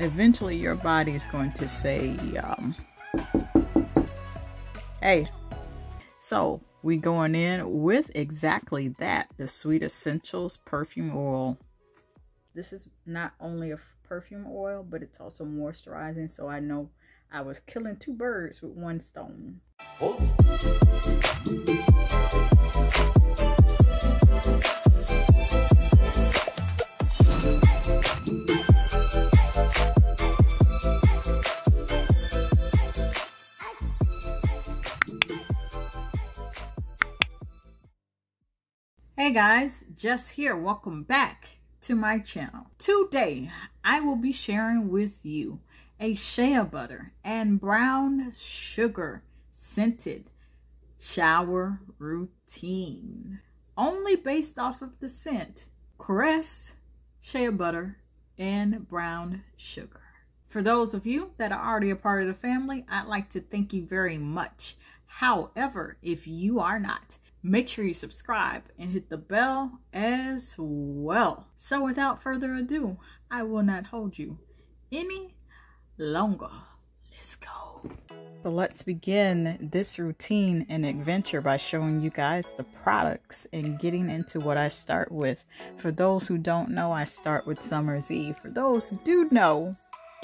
eventually your body is going to say, hey. So we going in with exactly that, the Sweet Essentials perfume oil. This is not only a perfume oil, but it's also moisturizing. So I know I was killing two birds with one stone. Hey guys, Jess here. Welcome back to my channel. Today I will be sharing with you a shea butter and brown sugar scented shower routine, only based off of the scent Caress shea butter and brown sugar. For those of you that are already a part of the family, I'd like to thank you very much. However, if you are not, make sure you subscribe and hit the bell as well. So without further ado, I will not hold you any longer. Let's go. So let's begin this routine and adventure by showing you guys the products and getting into what I start with. For those who don't know, I start with Summer's Eve. For those who do know,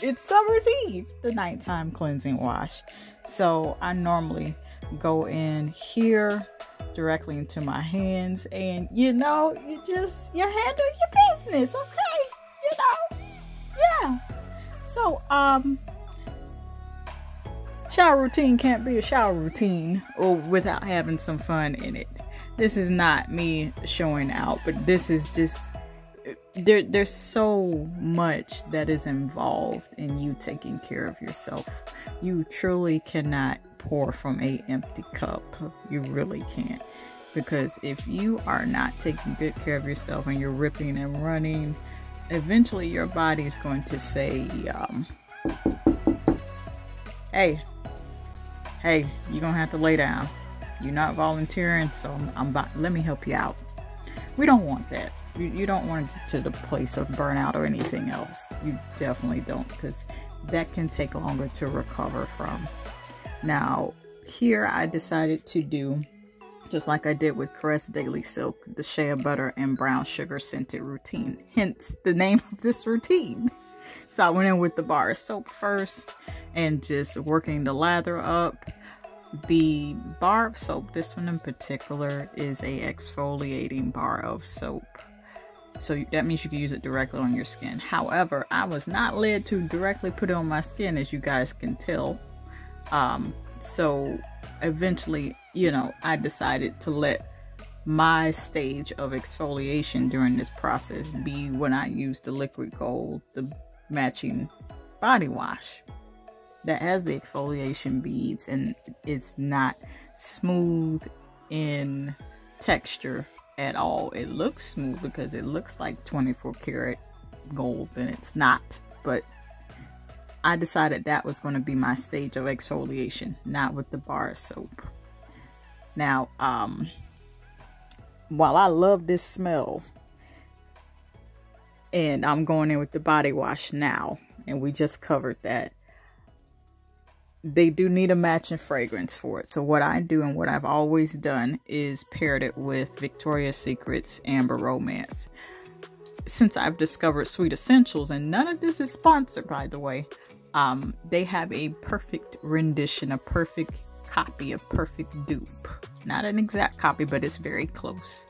it's Summer's Eve, the nighttime cleansing wash. So I normally go in here directly into my hands, and you know, you handle your business, okay? You know, yeah. So shower routine can't be a shower routine or without having some fun in it. This is not me showing out, but this is just there's so much that is involved in you taking care of yourself. You truly cannot pour from an empty cup. You really can't, because if you are not taking good care of yourself and you're ripping and running, eventually your body is going to say, hey, you're gonna have to lay down. You're not volunteering, so let me help you out. We don't want that. You don't want to get to the place of burnout or anything else. You definitely don't, because that can take longer to recover from. Now, here I decided to do, just like I did with Caress Daily Silk, the shea butter and brown sugar scented routine. Hence the name of this routine. So I went in with the bar of soap first and just working the lather up. The bar of soap, this one in particular, is an exfoliating bar of soap. So that means you can use it directly on your skin. However, I was not led to directly put it on my skin, as you guys can tell. So eventually, you know, I decided to let my stage of exfoliation during this process be when I use the liquid gold, the matching body wash that has the exfoliation beads, and it's not smooth in texture at all. It looks smooth because it looks like 24 karat gold, and it's not, but I decided that was going to be my stage of exfoliation, not with the bar of soap. Now, while I love this smell, and I'm going in with the body wash now, and we just covered that, they do need a matching fragrance for it. So what I do and what I've always done is paired it with Victoria's Secret's Amber Romance. Since I've discovered Sweet Essentials, and none of this is sponsored, by the way, they have a perfect rendition, a perfect copy, a perfect dupe, not an exact copy, but it's very close,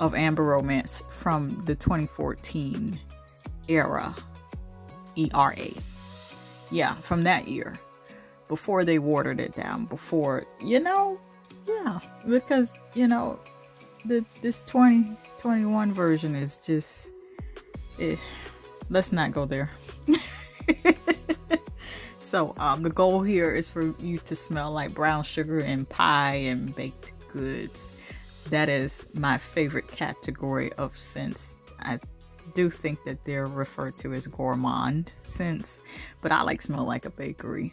of Amber Romance from the 2014 era, yeah, from that year, before they watered it down, before, you know, yeah, because, you know, this 2021 version is just, let's not go there. So the goal here is for you to smell like brown sugar and pie and baked goods. That is my favorite category of scents. I do think that they're referred to as gourmand scents, but I like smell like a bakery.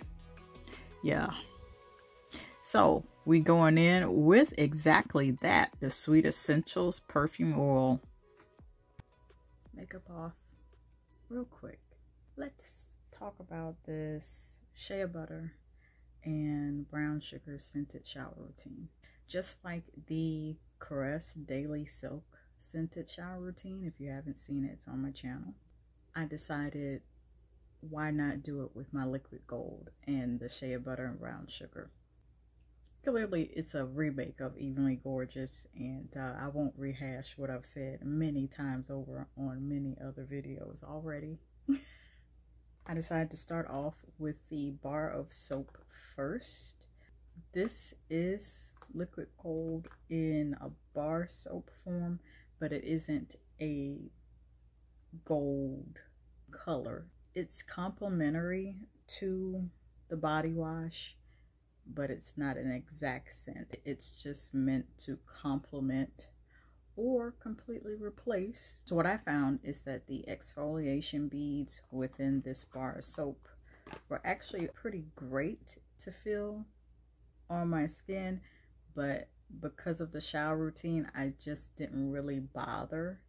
Yeah. So we going in with exactly that, the Sweet Essentials perfume oil. Makeup off real quick. Let's talk about this shea butter and brown sugar scented shower routine. Just like the Caress Daily Silk scented shower routine, if you haven't seen it, it's on my channel. I decided, why not do it with my liquid gold and the shea butter and brown sugar? Clearly, it's a remake of Evenly Gorgeous, and I won't rehash what I've said many times over on many other videos already. I decided to start off with the bar of soap first. This is liquid gold in a bar soap form, but it isn't a gold color. It's complementary to the body wash, but it's not an exact scent. It's just meant to complement or completely replace. So what I found is that the exfoliation beads within this bar of soap were actually pretty great to feel on my skin, but because of the shower routine, I just didn't really bother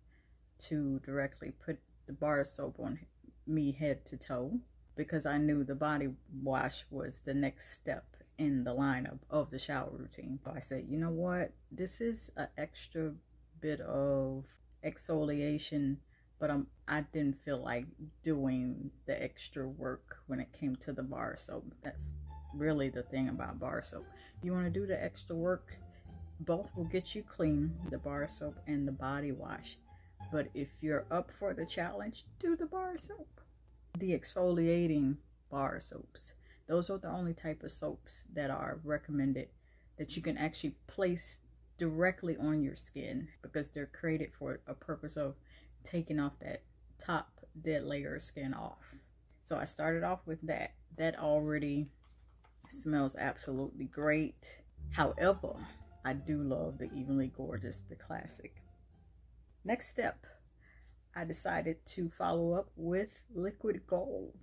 to directly put the bar of soap on me head to toe, because I knew the body wash was the next step in the lineup of the shower routine. So I said, you know what, this is an extra bit of exfoliation, but I didn't feel like doing the extra work when it came to the bar soap. That's really the thing about bar soap. You want to do the extra work, both will get you clean, the bar soap and the body wash. But if you're up for the challenge, do the bar soap. The exfoliating bar soaps, those are the only type of soaps that are recommended that you can actually place directly on your skin, because they're created for a purpose of taking off that top dead layer of skin off. So I started off with that. That already smells absolutely great. However, I do love the Evenly Gorgeous, the classic. Next step, I decided to follow up with liquid gold.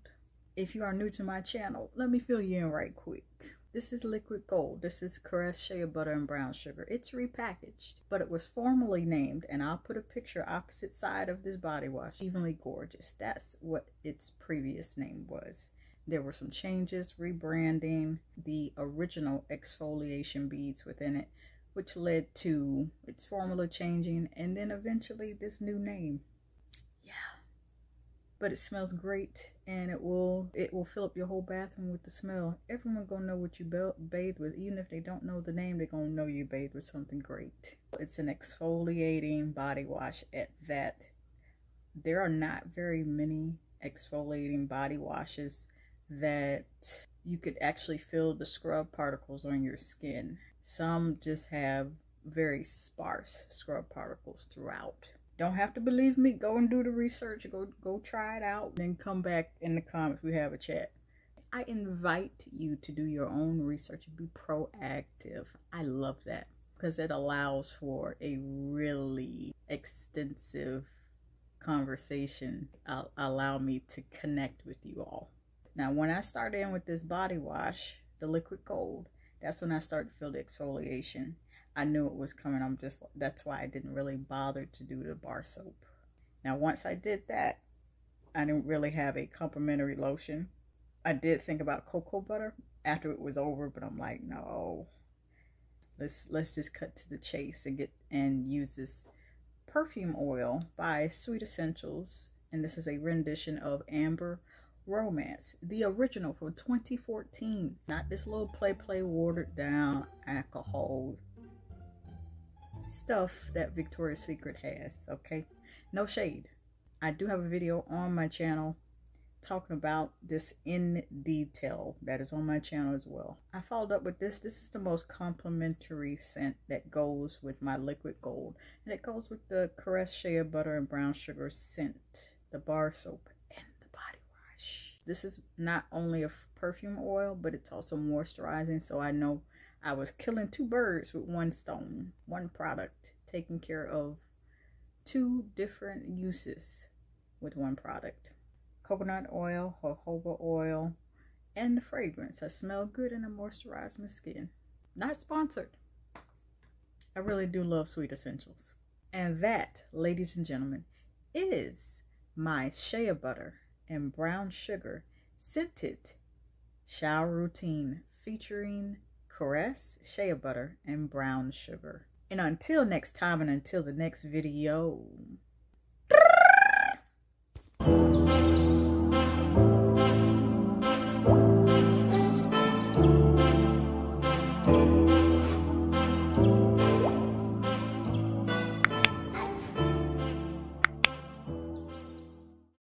If you are new to my channel, let me fill you in right quick. This is liquid gold. This is Caress shea butter and brown sugar. It's repackaged, but it was formerly named, and I'll put a picture opposite side of this body wash, Evenly Gorgeous. That's what its previous name was. There were some changes, rebranding, the original exfoliation beads within it, which led to its formula changing, and then eventually this new name. Yeah, but it smells great, and it will fill up your whole bathroom with the smell. Everyone gonna know what you bathed with. Even if they don't know the name, they're gonna know you bathed with something great. It's an exfoliating body wash at that. There are not very many exfoliating body washes that you could actually feel the scrub particles on your skin. Some just have very sparse scrub particles throughout. Don't have to believe me. Go and do the research. Go try it out. Then come back in the comments. We have a chat. I invite you to do your own research and be proactive. I love that, because it allows for a really extensive conversation. Allow me to connect with you all. Now, when I started in with this body wash, the liquid gold, that's when I started to feel the exfoliation. I knew it was coming. That's why I didn't really bother to do the bar soap. Now, once I did that, I didn't really have a complimentary lotion. I did think about cocoa butter after it was over, but I'm like, no, let's just cut to the chase and use this perfume oil by Sweet Essentials, and this is a rendition of Amber Romance, the original from 2014, not this little play watered down alcohol stuff that Victoria's Secret has. Okay, no shade. I do have a video on my channel talking about this in detail. That is on my channel as well. I followed up with this is the most complimentary scent that goes with my liquid gold, and it goes with the Caress shea butter and brown sugar scent, the bar soap. This is not only a perfume oil, but it's also moisturizing. So I know I was killing two birds with one stone, one product, taking care of two different uses with one product. Coconut oil, jojoba oil, and the fragrance. I smell good and I moisturize my skin. Not sponsored. I really do love Sweet Essentials. And that, ladies and gentlemen, is my shea butter and brown sugar Scented Shower Routine featuring Caress, shea butter, and brown sugar. And until next time and until the next video.